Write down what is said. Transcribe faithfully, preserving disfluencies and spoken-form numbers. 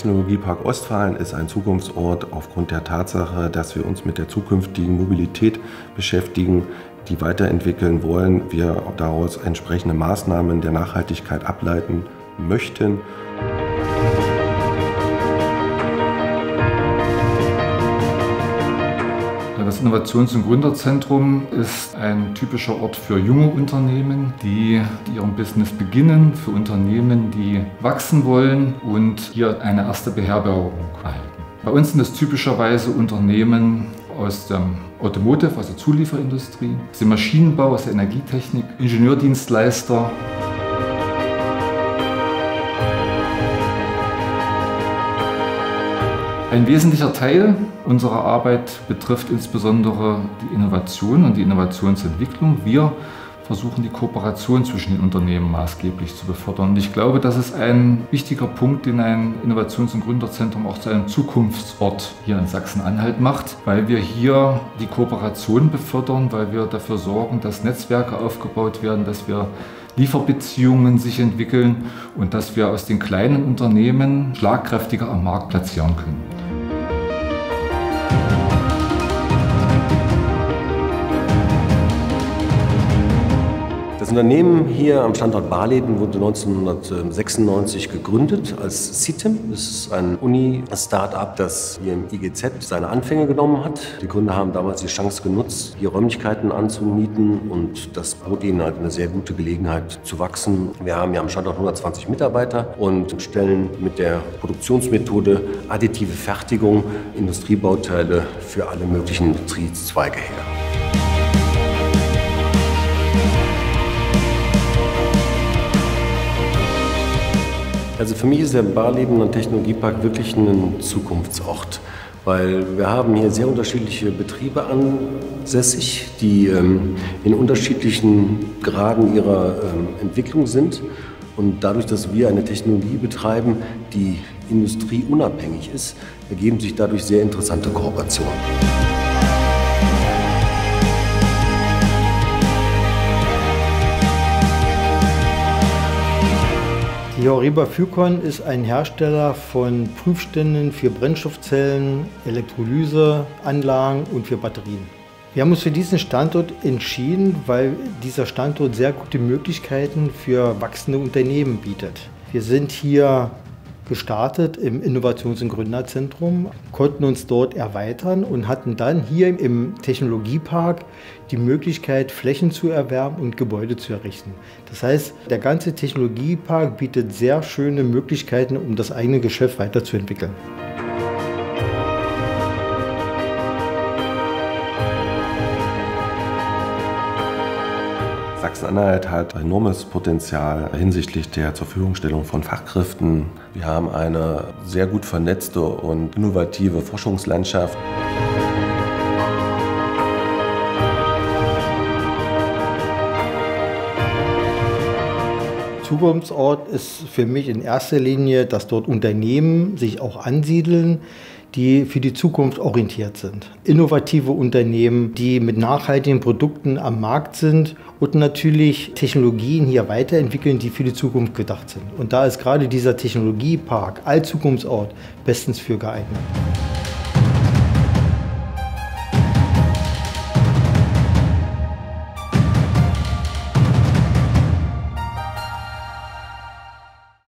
Technologiepark Ostfalen ist ein Zukunftsort aufgrund der Tatsache, dass wir uns mit der zukünftigen Mobilität beschäftigen, die weiterentwickeln wollen. Wir daraus entsprechende Maßnahmen der Nachhaltigkeit ableiten möchten. Das Innovations- und Gründerzentrum ist ein typischer Ort für junge Unternehmen, die ihren Business beginnen, für Unternehmen, die wachsen wollen und hier eine erste Beherbergung erhalten. Bei uns sind es typischerweise Unternehmen aus dem Automotive, also Zulieferindustrie, aus dem Maschinenbau, aus der Energietechnik, Ingenieurdienstleister. Ein wesentlicher Teil unserer Arbeit betrifft insbesondere die Innovation und die Innovationsentwicklung. Wir versuchen, die Kooperation zwischen den Unternehmen maßgeblich zu befördern. Und ich glaube, das ist ein wichtiger Punkt, den ein Innovations- und Gründerzentrum auch zu einem Zukunftsort hier in Sachsen-Anhalt macht, weil wir hier die Kooperation befördern, weil wir dafür sorgen, dass Netzwerke aufgebaut werden, dass wir Lieferbeziehungen sich entwickeln und dass wir aus den kleinen Unternehmen schlagkräftiger am Markt platzieren können. Das Unternehmen hier am Standort Barleben wurde neunzehnhundertsechsundneunzig gegründet als CITIM. Das ist ein Uni-Start-up, das hier im I G Z seine Anfänge genommen hat. Die Gründer haben damals die Chance genutzt, hier Räumlichkeiten anzumieten, und das bot ihnen halt eine sehr gute Gelegenheit zu wachsen. Wir haben hier am Standort hundertzwanzig Mitarbeiter und stellen mit der Produktionsmethode additive Fertigung Industriebauteile für alle möglichen Industriezweige her. Also für mich ist der Barleben und Technologiepark wirklich ein Zukunftsort, weil wir haben hier sehr unterschiedliche Betriebe ansässig, die in unterschiedlichen Graden ihrer Entwicklung sind. Und dadurch, dass wir eine Technologie betreiben, die industrieunabhängig ist, ergeben sich dadurch sehr interessante Kooperationen. Die HORIBA FuelCon ist ein Hersteller von Prüfständen für Brennstoffzellen, Elektrolyseanlagen und für Batterien. Wir haben uns für diesen Standort entschieden, weil dieser Standort sehr gute Möglichkeiten für wachsende Unternehmen bietet. Wir sind hier gestartet im Innovations- und Gründerzentrum, konnten uns dort erweitern und hatten dann hier im Technologiepark die Möglichkeit, Flächen zu erwerben und Gebäude zu errichten. Das heißt, der ganze Technologiepark bietet sehr schöne Möglichkeiten, um das eigene Geschäft weiterzuentwickeln. Sachsen-Anhalt hat enormes Potenzial hinsichtlich der Zurverfügungstellung von Fachkräften. Wir haben eine sehr gut vernetzte und innovative Forschungslandschaft. Zukunftsort ist für mich in erster Linie, dass dort Unternehmen sich auch ansiedeln, die für die Zukunft orientiert sind. Innovative Unternehmen, die mit nachhaltigen Produkten am Markt sind und natürlich Technologien hier weiterentwickeln, die für die Zukunft gedacht sind. Und da ist gerade dieser Technologiepark als Zukunftsort bestens für geeignet.